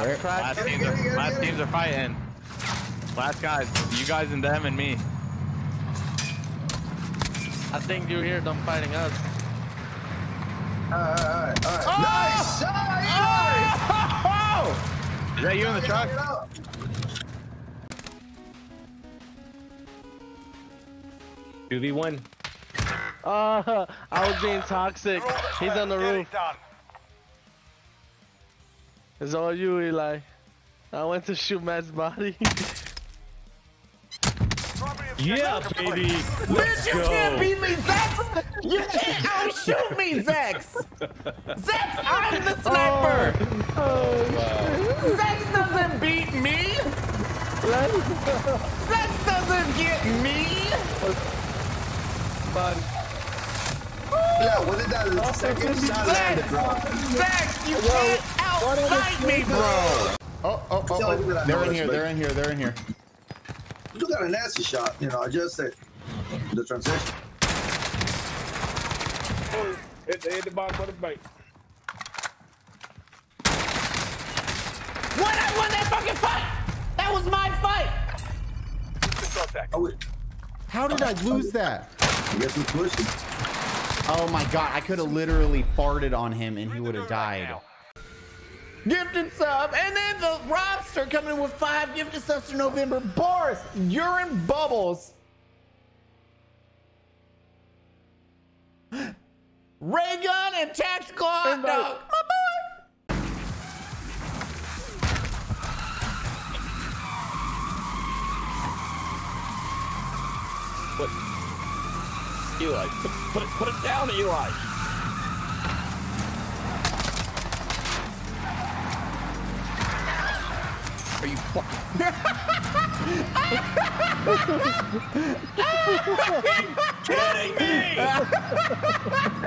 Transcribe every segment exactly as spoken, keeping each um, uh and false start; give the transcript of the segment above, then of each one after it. Where? Last teams are, last teams are fighting. Last guys, you guys and them and me. I think you hear them fighting us. Alright, alright, alright. Oh! Nice! Oh, oh! Is that you in the truck? two v one. Uh, I was being toxic. He's on the roof. It's all you, Eli. I went to shoot Matt's body. Yeah, baby. Let's you go. Can't beat me, Zex. You can't outshoot me, Zex. Zex, I'm the sniper. Oh, oh, wow. Zex doesn't beat me. Zex doesn't get me. Body. Yeah, what did that oh, second shot land, bro? Zex, you can't outside me, bro. Oh, oh, oh, oh. They're in here. They're in here. They're in here. You got a nasty shot, you know, I just said the transition. At the, at the bottom of the bike. What? I won that fucking fight! That was my fight! Oh, how did I lose that? I guess we pushed him. Oh my god, I could have literally farted on him and he would have died. Right, gifted sub, and then the Robster coming in with five gifted subs for November. Boris, you're in bubbles. Raygun and tactical hot dog. My boy. What? Eli, put, put it, put it down, Eli. Are you fucking? Kidding me? Oh,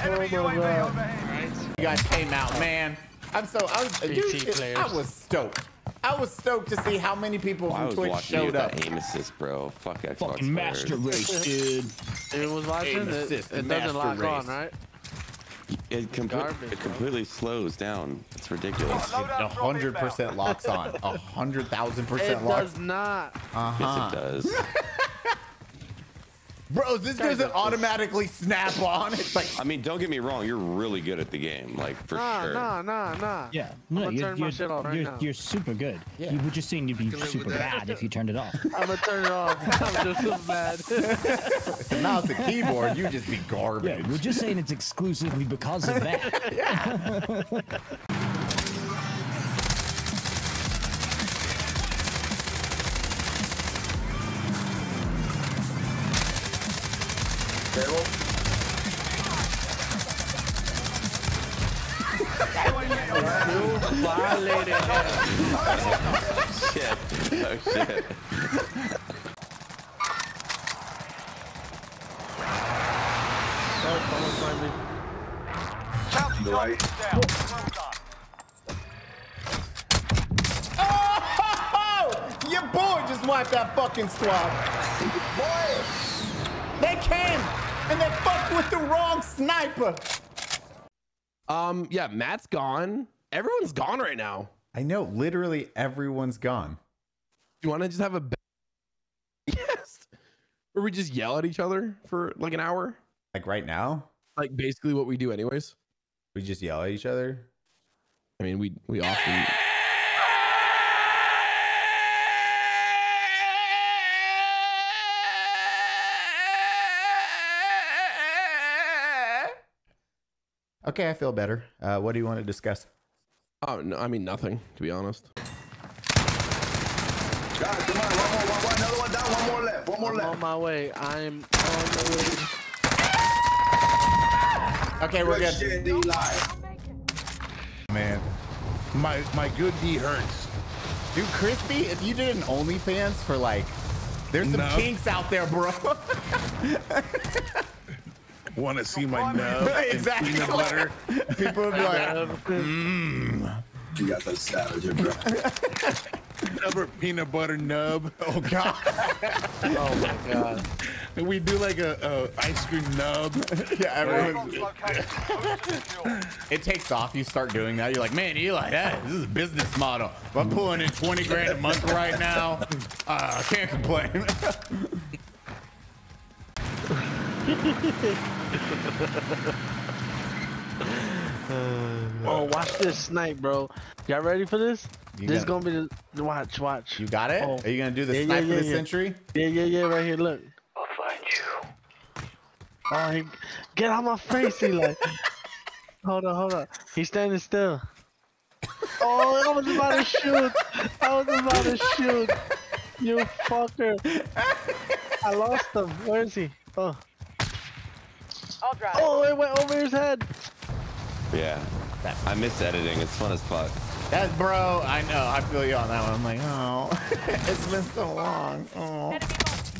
my God. Right. You guys came out, man. I'm so I was, dude, I was stoked. I was stoked to see how many people well, from Twitch showed up. Aim assist, bro. Fuck Xbox. Fucking master race, dude. It was watching it. It doesn't lock on, right? It, com garbage, it completely slows down. It's ridiculous. A hundred percent locks on. A hundred thousand percent locks. It does not. Uh-huh. Yes, it does. Bro, this guys doesn't automatically snap on. It's like. I mean, don't get me wrong. You're really good at the game, like for nah, sure. Nah, nah, nah. Yeah. No, I'm you're, you're, shit off right you're, now. You're super good. Yeah. You were just saying you'd be super bad if you turned it off. I'm gonna turn it off. I'm just as bad. The mouse and keyboard, you just be garbage. Yeah, we're just saying it's exclusively because of that. Yeah. Violated him. Oh shit. Oh shit. Right. Oh, your boy just wiped that fucking squad. Boy, they came and they fucked with the wrong sniper. Um, yeah, Matt's gone. Everyone's gone right now. I know, literally everyone's gone. Do you want to just have a yes, where we just yell at each other for like an hour? Like right now? Like basically what we do, anyways. We just yell at each other. I mean, we we often. Okay, I feel better. Uh, what do you want to discuss? Oh, no, I mean, nothing, to be honest. Guys, come on, one more, one more, another one down, one more left, one more I'm left. I'm on my way, I'm on my way. Ah! Okay, we're good. Shit, man, my, my good D hurts. Dude, Crispy, if you did an OnlyFans for like, there's some no. kinks out there, bro. Want to see my nub exactly. and peanut butter? People would be like, mmm. You got that savage, bro. Another peanut butter nub. Oh, God. Oh, my God. And we do like a, a ice cream nub. Yeah, everyone's. It takes off. You start doing that. You're like, man, Eli, that this is a business model. I'm pulling in twenty grand a month right now. I uh, can't complain. Oh, watch this snipe, bro. Y'all ready for this? You this is gonna be the watch, watch. You got it? Oh. Are you gonna do the yeah, snipe yeah, yeah, of the yeah. century? Yeah, yeah, yeah, right here. Look. I'll find you. Oh, he, get out my face, Eli. Hold on, hold on. He's standing still. Oh, I was about to shoot. I was about to shoot. You fucker. I lost him. Where is he? Oh. I'll drive. Oh, it went over his head. Yeah. I miss editing. It's fun as fuck. That, bro, I know. I feel you on that one. I'm like, oh, it's been so long. Oh.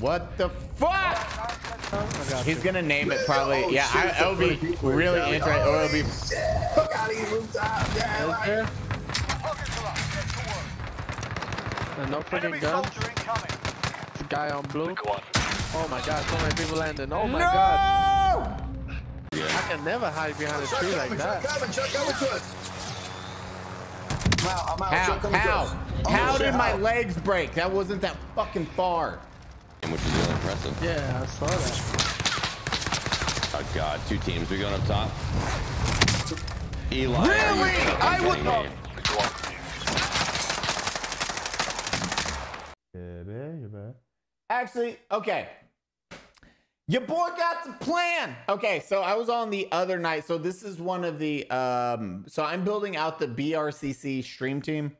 What the fuck? Oh, he's gonna name it probably. Oh, yeah, I, it'll be really down. Interesting. Oh, it'll be. Look out, he's moved up. Yeah, like. There? No freaking gun. It's a guy on blue. Oh my god, so many people landing. Oh my no! god. I can never hide behind a tree like that. How? How? How did my legs break? That wasn't that fucking far. Which is really impressive. Yeah, I saw that. Oh god, two teams. We're going up top. Eli. Really? I would not. Actually, okay. Your boy got the plan. Okay, so I was on the other night. So this is one of the, um, so I'm building out the B R C C stream team.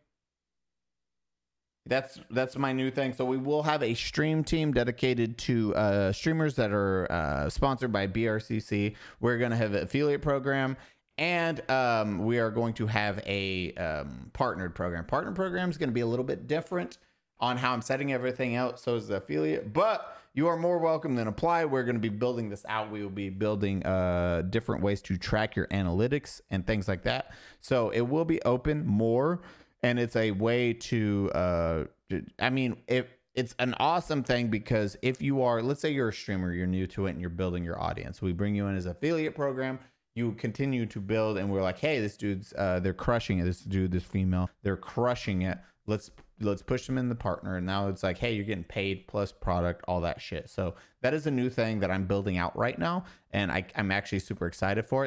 That's, that's my new thing. So we will have a stream team dedicated to uh, streamers that are uh, sponsored by B R C C. We're going to have an affiliate program. And um, we are going to have a um, partnered program. Partner program is going to be a little bit different on how I'm setting everything out. So is the affiliate. But you are more welcome than apply. We're going to be building this out. We will be building uh, different ways to track your analytics and things like that. So it will be open more, and it's a way to, uh, I mean, if it's an awesome thing, because if you are, let's say you're a streamer, you're new to it and you're building your audience. We bring you in as an affiliate program. You continue to build, and we're like, hey, this dude's, uh, they're crushing it. This dude, this female, they're crushing it. Let's let's push them in the partner. And now it's like, hey, you're getting paid plus product, all that shit. So that is a new thing that I'm building out right now. And I, I'm actually super excited for it.